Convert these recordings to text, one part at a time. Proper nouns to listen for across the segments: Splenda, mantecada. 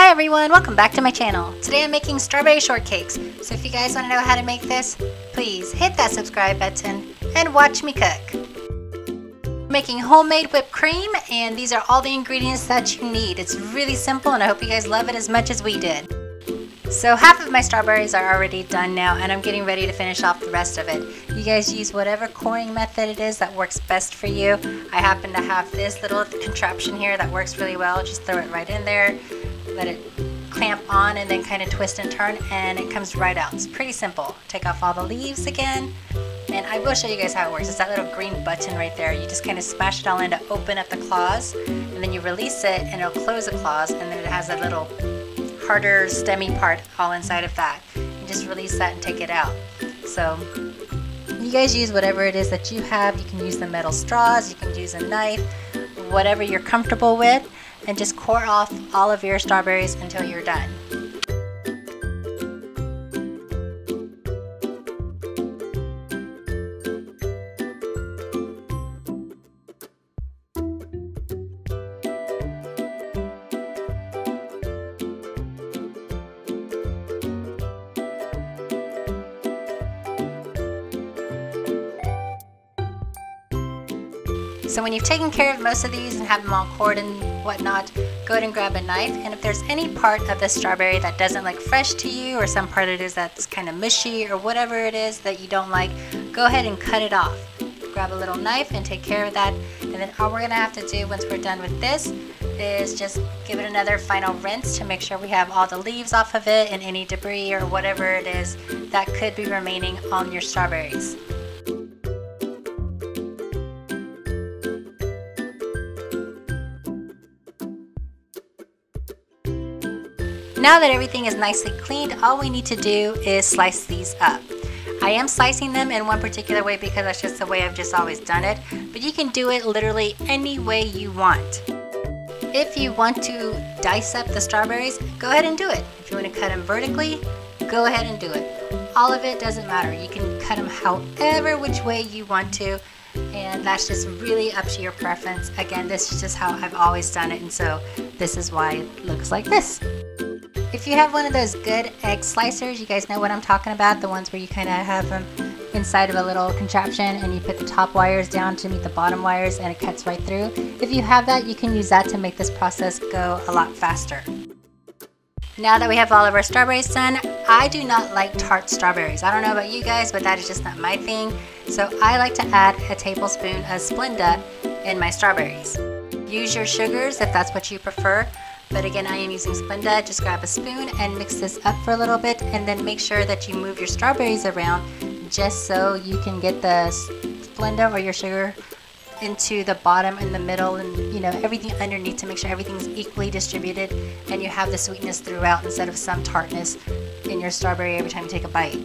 Hi everyone, welcome back to my channel. Today I'm making strawberry shortcakes, so if you guys want to know how to make this, please hit that subscribe button and watch me cook. Making homemade whipped cream, and these are all the ingredients that you need. It's really simple and I hope you guys love it as much as we did. So half of my strawberries are already done now and I'm getting ready to finish off the rest of it. You guys use whatever coring method it is that works best for you. I happen to have this little contraption here that works really well. Just throw it right in there, let it clamp on and then kind of twist and turn and it comes right out. It's pretty simple. Take off all the leaves again. And I will show you guys how it works. It's that little green button right there. You just kind of smash it all in to open up the claws and then you release it and it'll close the claws and then it has that little harder stemmy part all inside of that. You just release that and take it out. So you guys use whatever it is that you have. You can use the metal straws, you can use a knife, whatever you're comfortable with, and just core off all of your strawberries until you're done. So when you've taken care of most of these and have them all cored and whatnot, go ahead and grab a knife, and if there's any part of the strawberry that doesn't look fresh to you or some part it is that's kind of mushy or whatever it is that you don't like, go ahead and cut it off. Grab a little knife and take care of that, and then all we're going to have to do once we're done with this is just give it another final rinse to make sure we have all the leaves off of it and any debris or whatever it is that could be remaining on your strawberries. Now that everything is nicely cleaned, all we need to do is slice these up. I am slicing them in one particular way because that's just the way I've just always done it, but you can do it literally any way you want. If you want to dice up the strawberries, go ahead and do it. If you want to cut them vertically, go ahead and do it. All of it doesn't matter. You can cut them however which way you want to, and that's just really up to your preference. Again, this is just how I've always done it, and so this is why it looks like this. If you have one of those good egg slicers, you guys know what I'm talking about, the ones where you kind of have them inside of a little contraption and you put the top wires down to meet the bottom wires and it cuts right through. If you have that, you can use that to make this process go a lot faster. Now that we have all of our strawberries done, I do not like tart strawberries. I don't know about you guys, but that is just not my thing. So I like to add a tablespoon of Splenda in my strawberries. Use your sugars if that's what you prefer. But again, I am using Splenda. Just grab a spoon and mix this up for a little bit and then make sure that you move your strawberries around just so you can get the Splenda or your sugar into the bottom and the middle and, you know, everything underneath to make sure everything's equally distributed and you have the sweetness throughout instead of some tartness in your strawberry every time you take a bite.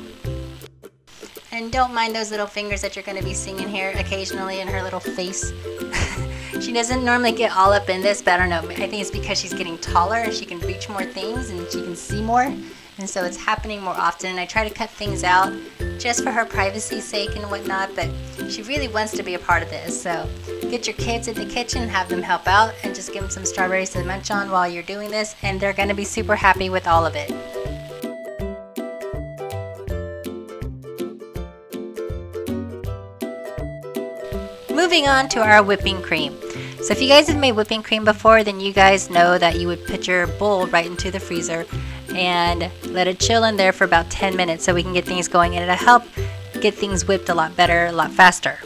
And don't mind those little fingers that you're going to be seeing in here occasionally in her little face. She doesn't normally get all up in this, but I don't know, I think it's because she's getting taller and she can reach more things and she can see more, and so it's happening more often. And I try to cut things out just for her privacy's sake and whatnot, but she really wants to be a part of this. So get your kids in the kitchen, have them help out, and just give them some strawberries to munch on while you're doing this, and they're going to be super happy with all of it. Moving on to our whipping cream. So if you guys have made whipping cream before, then you guys know that you would put your bowl right into the freezer and let it chill in there for about 10 minutes so we can get things going, and it'll help get things whipped a lot better, a lot faster.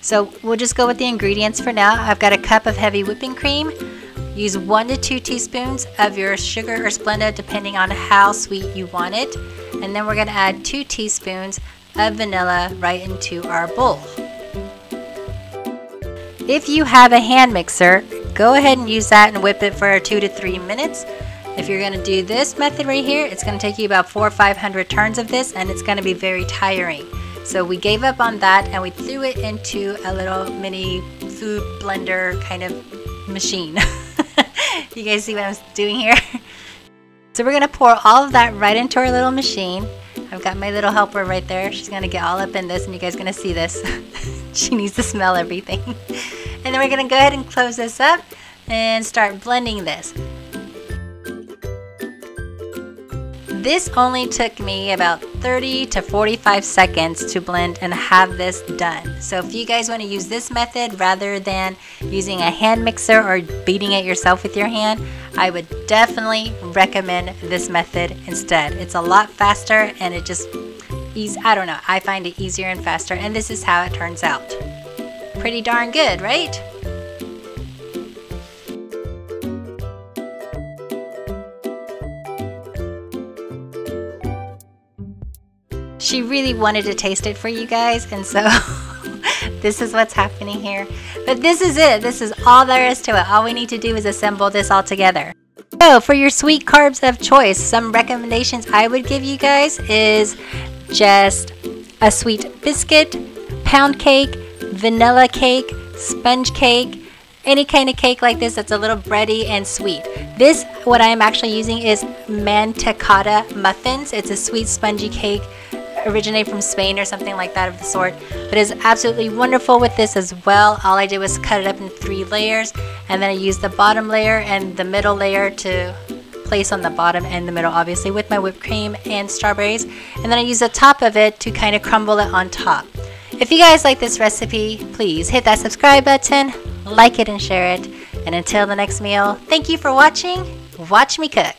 So we'll just go with the ingredients for now. I've got a cup of heavy whipping cream. Use 1 to 2 teaspoons of your sugar or Splenda depending on how sweet you want it. And then we're gonna add 2 teaspoons of vanilla right into our bowl. If you have a hand mixer, go ahead and use that and whip it for 2 to 3 minutes. If you're going to do this method right here, it's going to take you about 400 or 500 turns of this, and it's going to be very tiring. So we gave up on that and we threw it into a little mini food blender kind of machine. You guys see what I'm doing here? So we're going to pour all of that right into our little machine. I've got my little helper right there. She's going to get all up in this, and you guys are going to see this. She needs to smell everything. And then we're going to go ahead and close this up and start blending this. This only took me about 30 to 45 seconds to blend and have this done. So if you guys want to use this method rather than using a hand mixer or beating it yourself with your hand, I would definitely recommend this method instead. It's a lot faster and it just, I don't know, I find it easier and faster, and this is how it turns out. Pretty darn good, right? She really wanted to taste it for you guys, and so this is what's happening here. But this is it. This is all there is to it. All we need to do is assemble this all together. So for your sweet carbs of choice, some recommendations I would give you guys is just a sweet biscuit, pound cake, vanilla cake, sponge cake, any kind of cake like this that's a little bready and sweet. This, what I'm actually using is mantecada muffins. It's a sweet spongy cake. Originate from Spain or something like that of the sort, but is absolutely wonderful with this as well. All I did was cut it up in 3 layers, and then I used the bottom layer and the middle layer to place on the bottom and the middle, obviously, with my whipped cream and strawberries, and then I used the top of it to kind of crumble it on top. If you guys like this recipe, please hit that subscribe button, like it and share it, and until the next meal, thank you for watching. Watch me cook.